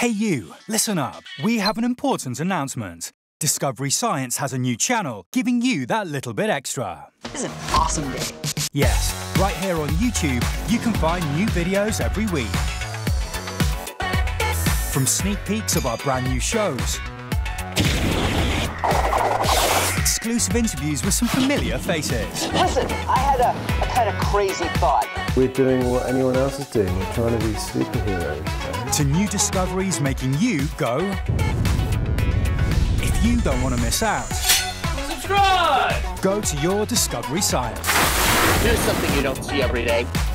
Hey you, listen up. We have an important announcement. Discovery Science has a new channel, giving you that little bit extra. This is an awesome day. Yes, right here on YouTube, you can find new videos every week. From sneak peeks of our brand new shows, exclusive interviews with some familiar faces. Listen, I had a kind of crazy thought. We're doing what anyone else is doing. We're trying to be superheroes. To new discoveries making you go, if you don't want to miss out, subscribe! Go to Your Discovery Science. Here's something you don't see every day.